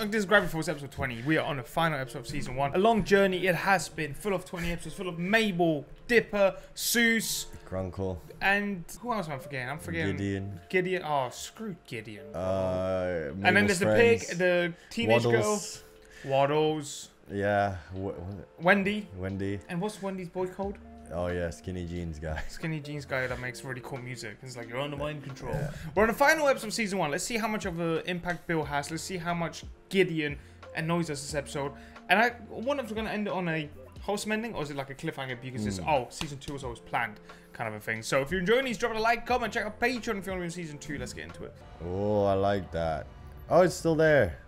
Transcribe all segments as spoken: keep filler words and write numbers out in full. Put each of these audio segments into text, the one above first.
Welcome to this Gravity Falls episode twenty. We are on the final episode of season one. A long journey it has been, full of twenty episodes, full of Mabel, Dipper, Seuss, Grunkle, and who else am I forgetting? I'm forgetting Gideon. Gideon. Oh, screw Gideon. Uh, and then there's friends. the pig, the teenage Waddles. girl, Waddles. Yeah. What, what Wendy. Wendy. And what's Wendy's boy called? Oh yeah, Skinny Jeans guy. Skinny Jeans guy that makes really cool music. It's like, you're under mind control. Yeah. We're on the final episode of season one. Let's see how much of an impact Bill has. Let's see how much Gideon annoys us this episode. And I wonder if we're going to end it on a wholesome ending, or is it like a cliffhanger because mm. it's, oh, season two was always planned kind of a thing. So if you're enjoying these, drop it a like, comment, check out Patreon if you want to be in season two. Let's get into it. Oh, I like that. Oh, it's still there.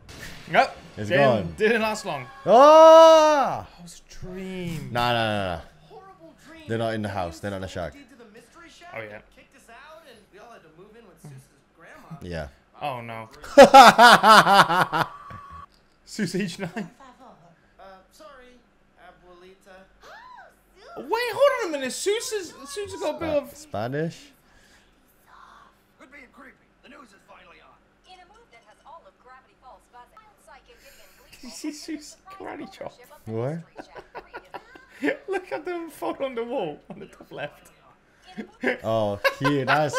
Yep. It's didn't, gone. Didn't last long. Oh! That was a dream. Nah, nah, nah, nah. They're not in the house. They're not in the shack. Oh yeah. Yeah. Oh no. Seuss age nine. Wait, hold on a minute. Seuss is Seuss has got a bit of Spanish. Could be creepy. The news is finally on. In a move that has all of Gravity Falls buzzing. You see Seuss karate chop. What? Look at the photo on the wall on the top left. Oh, cute. That's,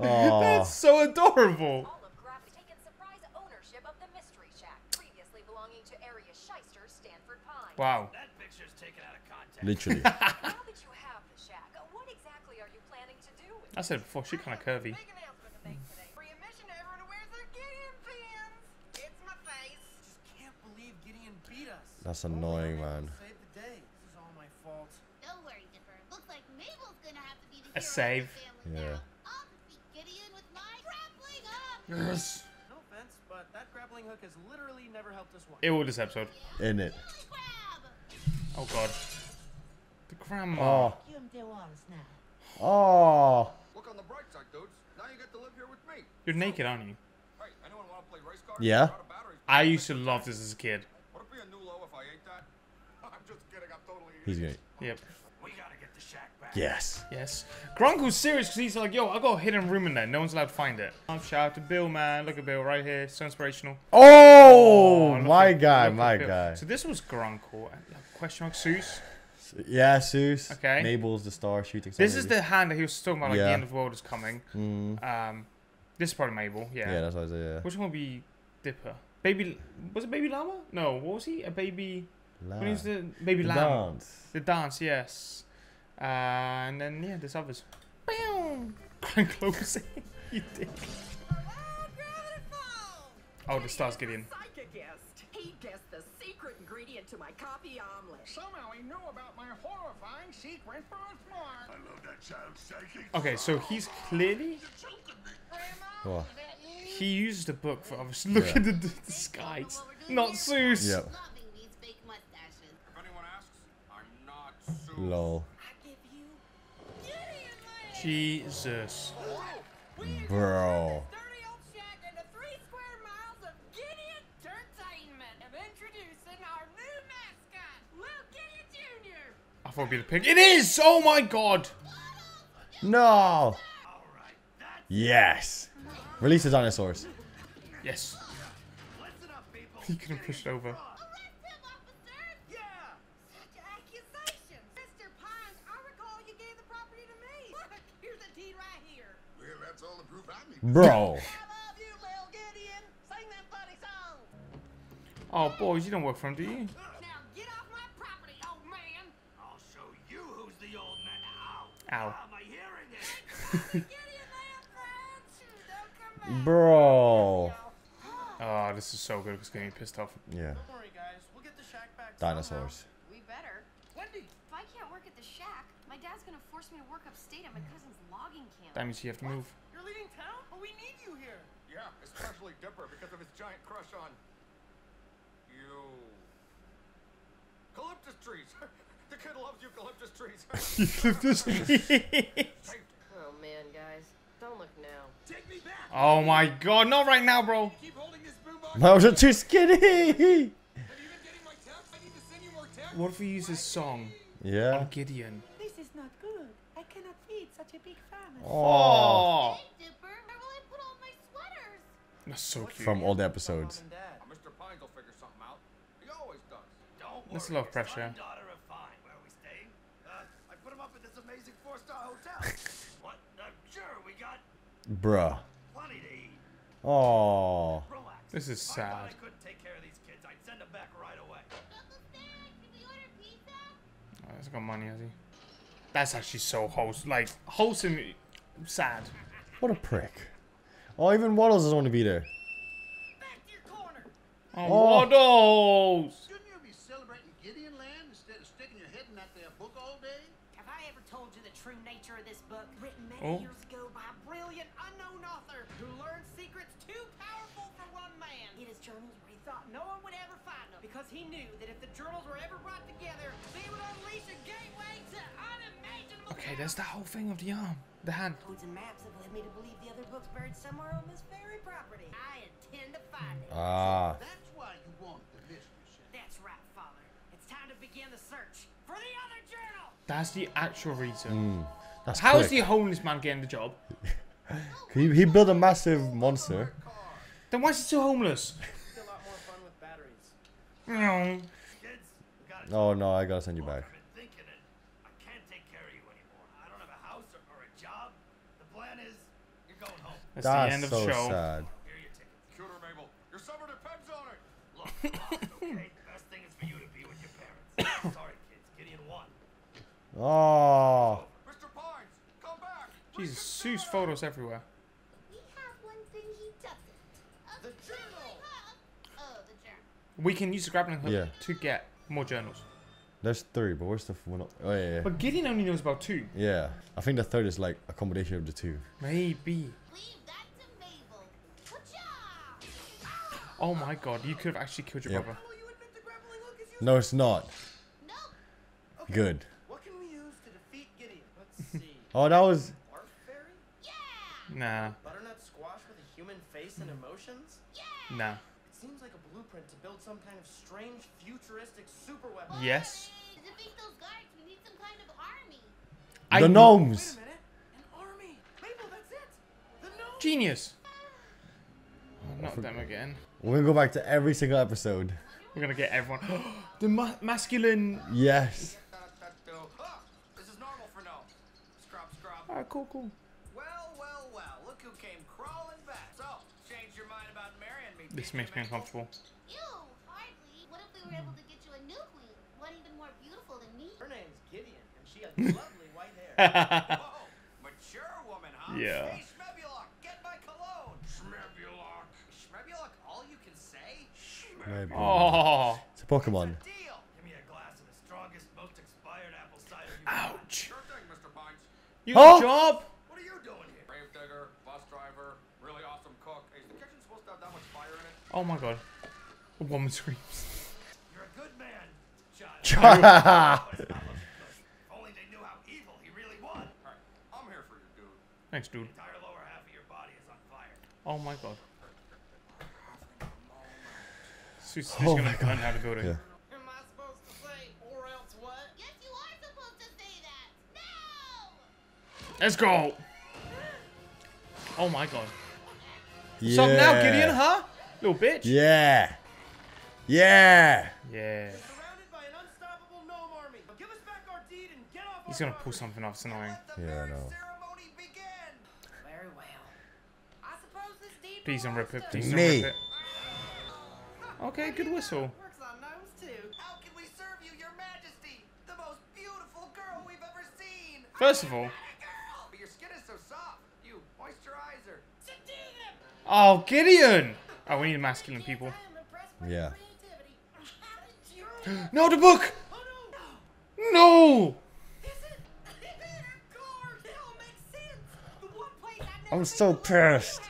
oh. That's so adorable. All of Gravity taken surprise ownership of the mystery shack, previously belonging to area shyster Stanford Pine. Wow. That picture's taken out of context. Literally. Now that you have the shack, what exactly are you planning to do with it? I said before, she's kind of curvy. That's annoying, man. A save. Yeah. Yes. No offense, but that grappling hook has literally never helped us once. It will this episode. In it. Oh god. The grandma. Oh. Oh. Look on the bright side, dudes. Now you get to live here with me. You're naked, aren't you? Hey, anyone want to play race cars? Yeah. I used to love this as a kid. Would it be a new low if I ate that? I'm just kidding. I'm totally. He's gay. Yep. We gotta get the shack back. Yes. Yes. Grunkle's serious because he's like, yo, I got a hidden room in there. No one's allowed to find it. Shout out to Bill, man. Look at Bill right here. So inspirational. Oh, oh my at, guy, my guy. So this was Grunkle. Question mark, Seuss. Yeah, Seuss. Okay. Mabel's the star shooting. This maybe. is the hand that he was talking about, like yeah. the end of the world is coming. Mm. Um, This is probably Mabel. Yeah. Yeah, that's what I said, yeah. Which one would be Dipper? Baby, was it Baby Llama? No, what was he? A baby... When he's the baby the lamb. Dance. The dance, yes. Uh, and then, yeah, there's others. Bam! Grand closing. You dick. Oh, the star's Gideon. He guessed the secret ingredient to my coffee omelet. Somehow he knew about my horrifying secret birthmark. I love that child's psychic. Okay, so he's clearly. Oh. He used the book for obviously. Look yeah. at the, the, the skies. Not Seuss. Yep. Lol. Jesus. Bro. I thought it'd be the pig. It is! Oh my god! No! Yes! Release the dinosaurs. Yes. He couldn't push it over. Bro. Oh, boys, you don't work for him, do you? Now get off my property, old man. I'll show you who's the old man. Ow. Ow. Am I hearing it? Bro. Oh, this is so good. It's gonna be pissed off. Yeah. Don't worry, guys. We'll get the shack back. Dinosaurs. We better. Wendy. If I can't work at the shack, my dad's gonna force me to work upstate at my cousin's logging camp. That means you have to move. Leading town, but we need you here. Yeah, especially Dipper because of his giant crush on you. Eucalyptus trees. The kid loves eucalyptus trees. Eucalyptus trees. Oh man, guys, don't look now. Take me back. Oh my God, not right now, bro. Keep holding this boombox. Those are too skinny. Have you been getting my text? I need to send you more text. What if we use this song? Yeah. On Gideon. This is not good. I cannot feed such a big family. Oh. That's so cute. From old episodes. Mister Pine's That's a lot of pressure. Bruh. Oh, this is sad. I couldn't take care of these kids. I'd send them back right away. Oh, he's got money, has he? That's actually so wholesome. Like, wholesome. Sad. What a prick. Oh, even Waddles doesn't want to be there. Back to your corner. Oh, Waddles! Shouldn't you be celebrating Gideon Land instead of sticking your head in that there book all day? Have I ever told you the true nature of this book? Written many oh. years ago by a brilliant unknown author who learned secrets too powerful for one man. In his journals where he thought no one would ever find them, because he knew that if the journals were ever brought together, they would unleash a gateway to unimaginable. Okay, that's the whole thing of the arm. The hand. Codes and maps have led me to believe the other book's buried somewhere on this very property. I intend to find it. Ah. That's why you want the mystery ship. That's right, Father. It's time to begin the search for the other journal. That's the actual reason. Mm, that's How quick. is the homeless man getting the job? he, he built a massive monster. Then why is he so homeless? It's a lot more fun with batteries. Kids, oh no, I gotta send you back. That's the end of the show. That's so sad. Oh. Jesus, Sue's photos everywhere. We can use the grappling hook yeah. to get more journals. There's three, but where's the one? Up? Oh yeah, yeah. But Gideon only knows about two. Yeah, I think the third is like a combination of the two. Maybe. Oh my god, you could have actually killed your yep. brother. No, it's not. Nope. Okay. Good. What can we use to defeat Gideon? Let's see. Oh, that was... Yeah. Nah. Butternut squash with a human face and emotions? Yeah. Nah. It seems like a blueprint to build some kind of strange, futuristic super weapon. Yes. To defeat those guards, we need some kind of army. I the gnomes. Wait a minute. An army. Mabel, that's it. The gnomes. Genius. Oh, not them again. We're gonna go back to every single episode. We're gonna get everyone. The ma masculine. Yes. This is normal for now. Scrub, scrub. Alright, cool, cool. Well, well, well. Look who came crawling back. So, change your mind about marrying me. This makes me uncomfortable. Ew, hardly. What if we were able to get you a new queen? One even more beautiful than me. Her name's Gideon, and she has lovely white hair. Whoa, mature woman, huh? Yeah. Hey, Schmebulock, get my cologne. Schmebulock. Schmebulock, all you can say? Maybe. Oh. It's a Pokemon. It's a deal. Give me a glass of the strongest, most expired apple cider you can. Ouch. Sure thing, Mister Pines. You got oh. a job? What are you doing here? Grave digger, bus driver, really awesome cook. Is the kitchen supposed to have that much fire in it? Oh my god. A woman screams. You're a good man, child. Only they knew how evil he really was. Alright, I'm here for you, dude. Thanks, dude. The entire lower half of your body is on fire. Oh my god. She's, she's oh gonna learn how to go to. Yeah. Am I supposed to say or else what? Yes, you are supposed to say that. No. Let's go. Oh my god. Yeah. So now Gideon, huh? Little bitch. Yeah. Yeah. Yeah. You're surrounded by an unstoppable gnome army. Give us back our deed and get off. He's gonna pull something off. It's annoying. Yeah, I know. Very well. I suppose this deed. Please don't rip it. Please don't rip it. Okay, good whistle. Works on gnomes too. How can we serve you, Your Majesty? The most beautiful girl we've ever seen. First of all, but your skin is so soft. You moisturizer. Oh, Gideon! Oh, we need masculine people. Yeah. No, the book. No. I'm so pissed.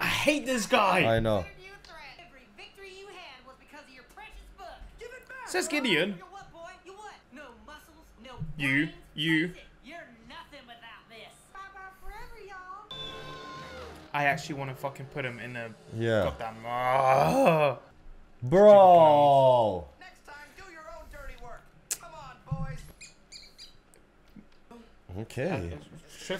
I hate this guy. I know. Says Gideon. You, you. I actually want to fucking put him in a yeah. goddamn. Uh, Bro. Next time, do your own dirty work. Come on, boys. Okay.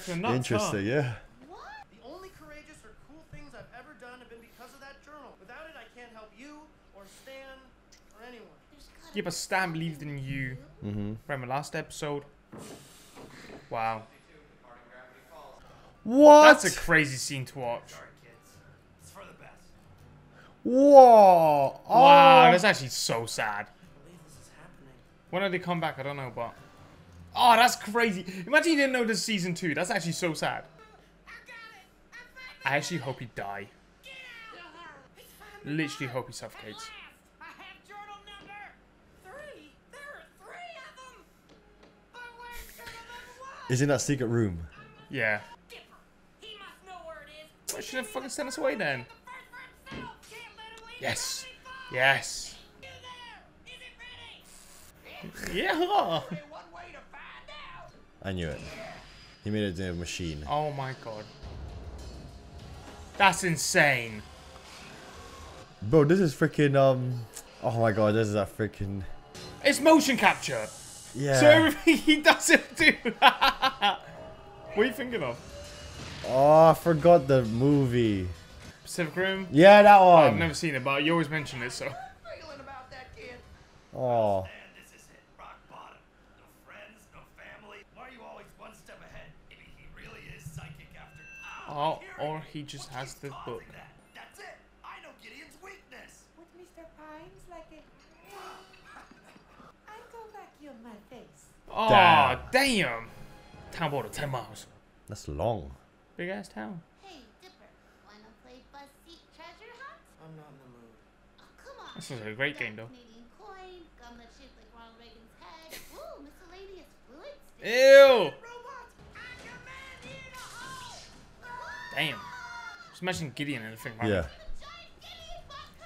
Interesting, yeah. The only courageous or cool things I've ever done have been because of that journal. Without it, I can't help you or Stan. Yeah, but Stan believed in you. Mm-hmm. Remember last episode? Wow. What? That's a crazy scene to watch. Whoa! Oh. Wow, that's actually so sad. When do they come back? I don't know, but... Oh, that's crazy. Imagine you didn't know this season two. That's actually so sad. I actually hope he die. Literally hope he suffocates. Is in that secret room. Yeah. Why should have fucking sent us away then? Yes. Yes. Yeah. I knew it. He made it a machine. Oh my god. That's insane. Bro, this is freaking um oh my god, this is that freaking it's motion capture. Yeah. So everything he doesn't do. What are you thinking of? Oh, I forgot the movie. Pacific Rim? Yeah, that one. Oh, I've never seen it, but you always mention it, so. Oh. Oh, or he just has the book. That's it. I know Gideon's weakness. With Mister Pimes like it. I go vacuum my face. Oh, damn. Town border ten miles. That's long. Big ass town. Hey, Dipper, wanna play bus seat treasure hunt? I'm not in the mood. Oh, come on. This is a great game, though. Coin, gum that's shaped like Ronald Reagan's head. Woo, miscellaneous fluids. Ew. Damn. Just imagine Gideon and everything, right? Yeah.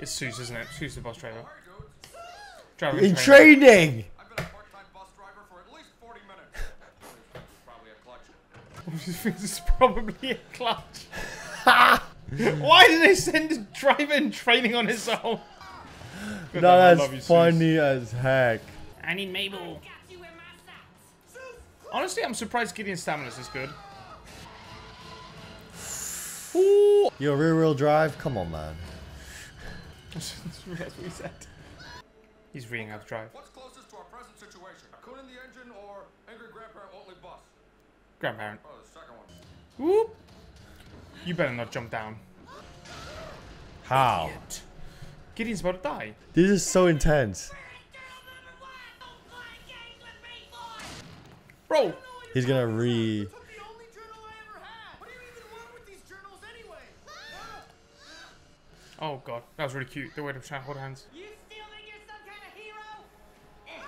It's Seuss, isn't it? Seuss the bus driver. driver in training! training. I've been a part-time bus driver for at least forty minutes. It's probably a clutch. Why did they send a driver in training on his own? No, that's funny as heck. I need Mabel. Honestly, I'm surprised Gideon's stamina's this good. Ooh. Your rear-wheel drive? Come on, man. That's what he said. He's reading out the drive. What's closest to our present situation? A coon in the engine or angry grandparent only bus? Grandparent. Oh, the second one. Whoop. You better not jump down. How? Idiot. Gideon's about to die. This is so intense. Bro. He's gonna re... Oh god, that was really cute. The way to try to hold hands. You still think you're some kind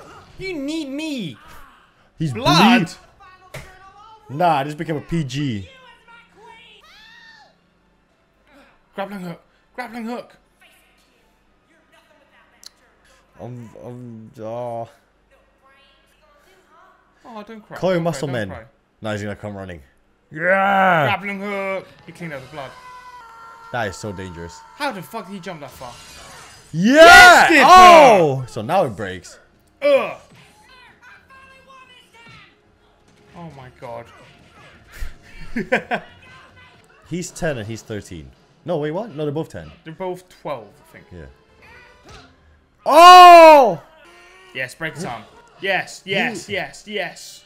of hero? You need me. He's blood. Nah, I just became a P G. Grappling hook. Grappling hook. I'm. I'm. Oh. Oh, don't cry. Chloe Muscle Man. Now he's gonna come running. Yeah. Grappling hook. He cleaned out the blood. That is so dangerous. How the fuck did he jump that far? Yeah! Yes, Dipper! Oh! So now it breaks. Ugh. Oh my god. He's ten and he's thirteen. No, wait, what? No, they're both ten. They're both twelve, I think. Yeah. Oh! Yes, break his arm. Yes, yes, yes, yes.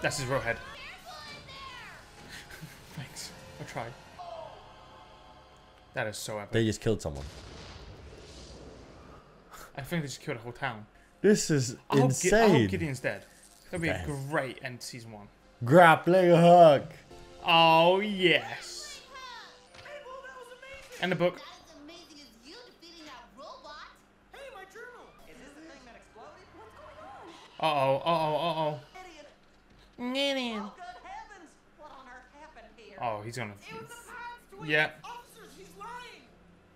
That's his real head. Thanks. I tried. That is so epic. They just killed someone. I think they just killed a whole town. This is I insane. Hope I hope Gideon's dead. That'd be Damn. a great end to season one. Grappling hook. Oh yes. And the book. Uh oh. Uh oh. Uh oh. Gideon. Oh, he's gonna. Yeah. Officers, he's lying.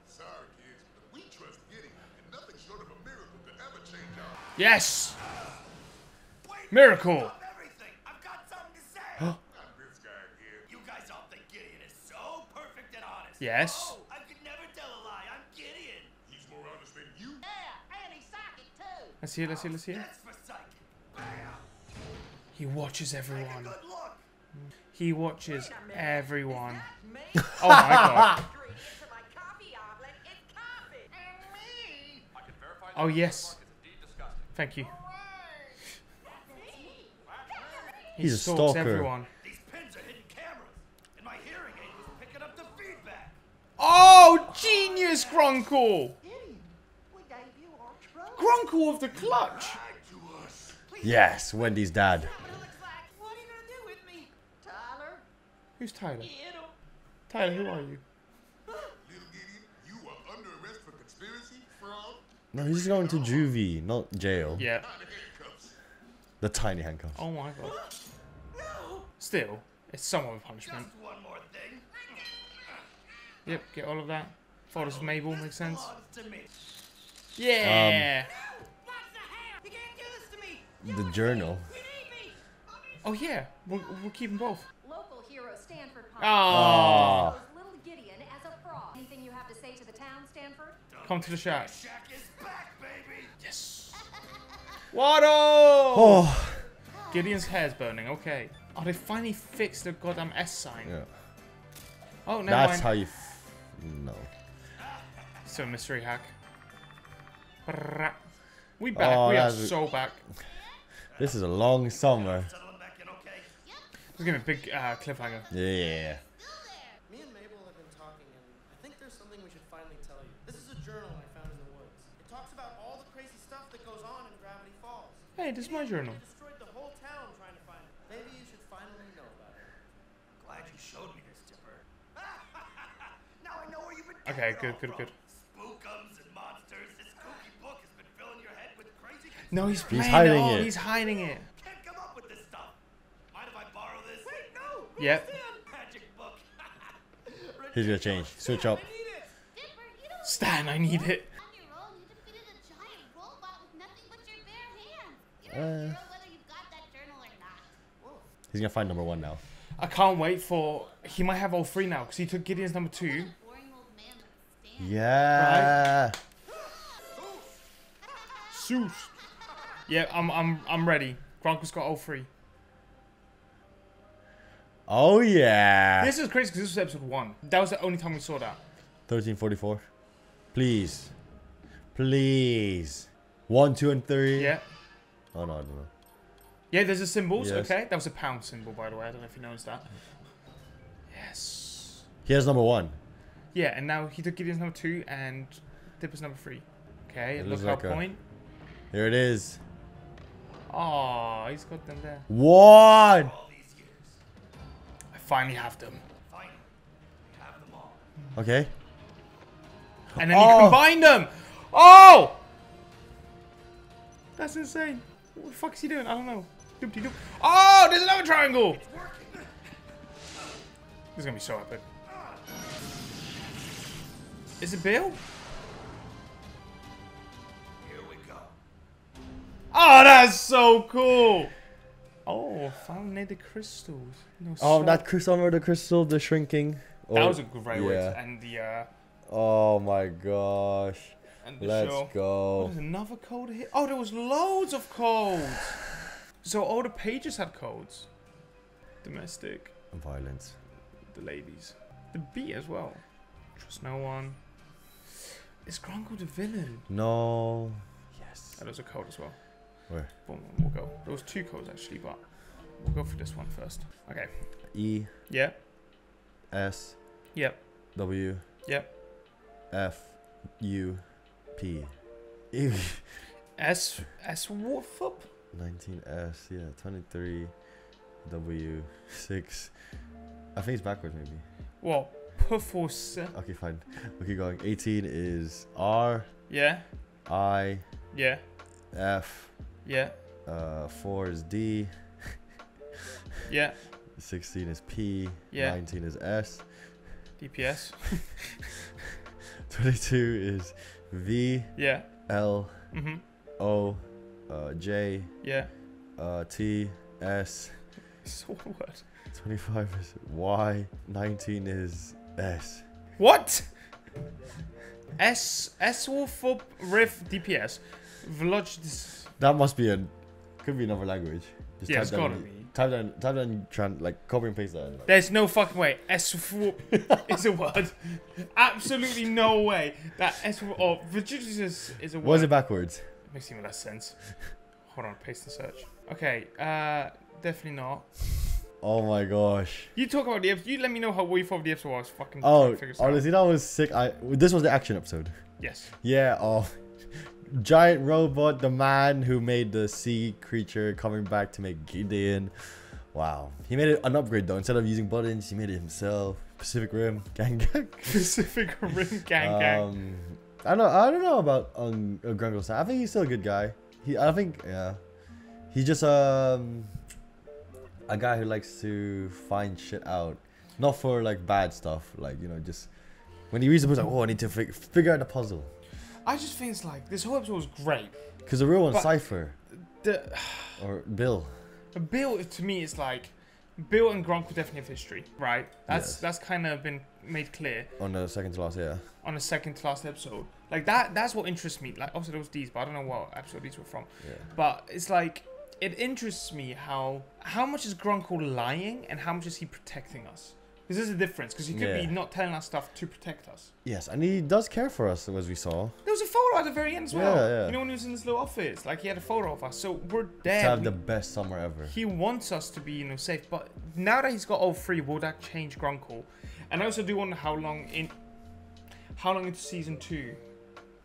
Sorry, kids, but we trust Gideon, and nothing short of a miracle could ever change our. Yes. Wait, miracle. I've got something to say. I'm this guy here. You guys all think Gideon is so perfect and honest. Yes. Oh, I could never tell a lie. I'm Gideon. He's more honest than you. Yeah, and he's psychic too. Let's see. Let's see. Let's see. That's for psychic. He watches everyone. He watches everyone. Oh my god. Oh, yes. Thank you. He He's a stalker. Everyone. These pins are hidden cameras, and my hearing aid was picking up the feedback. Oh, genius, Grunkle! Grunkle of the clutch! Yes, Wendy's dad. What are you gonna do with me? Tyler? Who's Tyler? Tyler, who are you? You are under arrest for conspiracy, fraud. No, he's going to juvie, not jail. Yeah. The tiny handcuffs. Oh my god. No. Still, it's somewhat of a punishment. Just one more thing. Yep, get all of that. Father's oh, Mabel makes sense. Yeah. Um, no, you can't do this to me. The journal. Me. Oh yeah, we'll, we'll keep them both. Local hero Stanford. Oh. Little Gideon as a frog. Anything you have to say to the town, Stanford? Come to the shack. The shack is back, baby. Yes. Waddle! Oh. Gideon's hair's burning, okay. Oh, they finally fixed the goddamn S sign. Yeah. Oh, never That's mind. how you... F no. So mystery hack. We back, oh, we are so back. This is a long summer. Just give me a big uh, cliffhanger. Yeah. Me and Mabel have been talking, and I think there's something we should finally tell you. This is a journal I found in the woods. It talks about all the crazy stuff that goes on in Gravity Falls. Hey, this is my journal. Destroyed the whole town trying to find it. Maybe you should finally know about it. Glad you showed me this, Dipper. Now I know where you've been. Okay, good, good, good. Spookums and monsters. This cookie book has been filling your head with crazy. No, he's he's hiding it. it. He's hiding it. Can't come up with this stuff. Mind if I borrow this? Wait, no. Yep. Magic book. He's gonna change. Switch up. Stan, I need it. Uh, he's gonna find number one now. I can't wait for. He might have all three now because he took Gideon's number two. Yeah. Right? Seuss. Yeah, I'm, I'm, I'm ready. Grunkle's got all three. Oh yeah. This is crazy because this was episode one. That was the only time we saw that. thirteen forty-four. Please, please. One, two, and three. Yeah. Oh no, I don't know. Yeah, there's a symbols, yes. Okay. That was a pound symbol, by the way. I don't know if you noticed that. Yes. He has number one. Yeah, and now he took Gideon's number two and Dipper's number three. Okay, it looks like a point. Here it is. Oh, he's got them there. One! I finally have them. Finally. We have them all. Okay. And then oh. you combine them! Oh! That's insane. What the fuck is he doing? I don't know. Doop-de-doop. Oh, there's another triangle! This is gonna be so epic. Is it Bill? Here we go. Oh, that's so cool! Oh, found near the crystals. No, oh, that crystal, remember the crystal, the shrinking. Oh, that was a great yeah. way to end the. Uh... Oh my gosh. Let's show. go. Oh, there's another code here. Oh, there was loads of codes. So all the pages had codes. Domestic. Violence. The ladies. The bee as well. Trust no one. Is Grunkle the villain? No. Yes. Oh, there was a code as well. Where? Boom, we'll go. There was two codes actually, but we'll go for this one first. Okay. E. Yeah. S. Yep. W. Yep. F. U. P. Ew. S. S. Warfup? nineteen S, yeah. twenty-three. W. six. I think it's backwards, maybe. Well, puff or set. Okay, fine. We'll keep going. eighteen is R. Yeah. I. Yeah. F. Yeah. Uh, four is D. Yeah. sixteen is P. Yeah. nineteen is S. D P S. twenty-two is V. Yeah. L. Mm-hmm. O. Uh, J. Yeah. Uh, T. S. It's all one word. twenty-five is Y. nineteen is S. What? S. S. Wolf. Riff. D P S. Vlog. That must be a. Could be another language. Just yeah, it's gotta be. Type down, type down, tran like copy and paste that. There's no fucking way. S four is a word. Absolutely no way that S four or virginous is a word. Why is it backwards? It makes even less sense. Hold on, paste the search. Okay, uh, definitely not. Oh my gosh. You talk about the episode. You let me know how we thought the episode was. Fucking. Oh, honestly, that was sick. I. This was the action episode. Yes. Yeah. Oh. Giant robot, the man who made the sea creature coming back to make Gideon. Wow. He made it an upgrade though. Instead of using buttons, he made it himself. Pacific Rim gang gang. Pacific Rim gang gang. Um, I don't know. I don't know about um, uh, Grunkle Stan. I think he's still a good guy. He. I think. Yeah. He's just um a guy who likes to find shit out, not for like bad stuff. Like you know, just when he reads the book, like oh, I need to fig figure out the puzzle. I just think it's like, this whole episode was great. Because the real one, Cipher. The, or Bill. Bill, to me, is like, Bill and Grunkle definitely have history, right? That's yes. that's kind of been made clear. On the second to last, yeah. On the second to last episode. Like, that. that's what interests me. Like, obviously, there was these, but I don't know what episode these were from. Yeah. But it's like, it interests me how, how much is Grunkle lying and how much is he protecting us? Because there's a difference, because he could yeah. be not telling us stuff to protect us. Yes, and he does care for us, as we saw. There was a photo at the very end as well. Yeah, yeah. You know, when he was in his little office, like he had a photo of us. So we're dead. To have the best summer ever. He wants us to be, you know, safe. But now that he's got all three, will that change Grunkle? And I also do wonder how long in, how long into season two,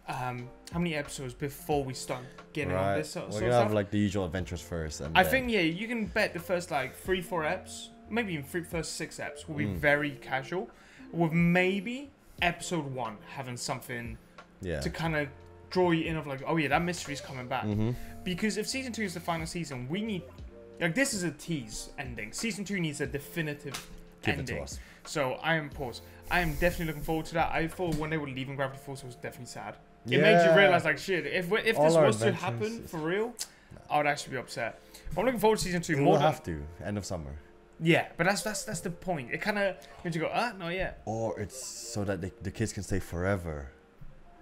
um, how many episodes before we start getting right. on this sort, we're sort of stuff? We're gonna have like the usual adventures first. And I then... think yeah, you can bet the first like three, four eps. Maybe even the first six eps will be mm. very casual, with maybe episode one having something yeah. to kind of draw you in of like, oh yeah, that mystery's coming back. Mm-hmm. Because if season two is the final season, we need, like this is a tease ending. Season two needs a definitive Keep ending. It to us. So I am paused. I am definitely looking forward to that. I thought when they were leaving Gravity Falls, it was definitely sad. It yeah. made you realize like, shit, if, if this was to happen is... for real, I would actually be upset. But I'm looking forward to season two. It more will than... have to, end of summer. Yeah, but that's that's that's the point. It kind of makes you go, ah, no, yeah. Or it's so that they, the kids can stay forever.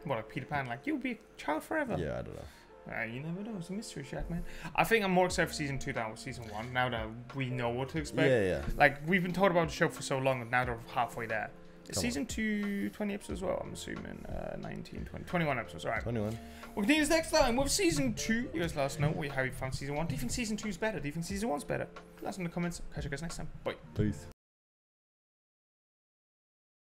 What, like Peter Pan, like, you'll be a child forever. Yeah, I don't know. Uh, you never know. It's a mystery shack, man. I think I'm more excited for season two than with season one, now that we know what to expect. Yeah, yeah. Like, we've been told about the show for so long, and now they're halfway there. Is season on. two, twenty episodes as well, I'm assuming. Uh, nineteen, twenty, twenty-one episodes, all right. twenty-one. We'll continue this next time with season two. You guys let us know how you found season one. Do you think season two is better? Do you think season one's better? Let us know in the comments. Catch you guys next time. Bye. Peace.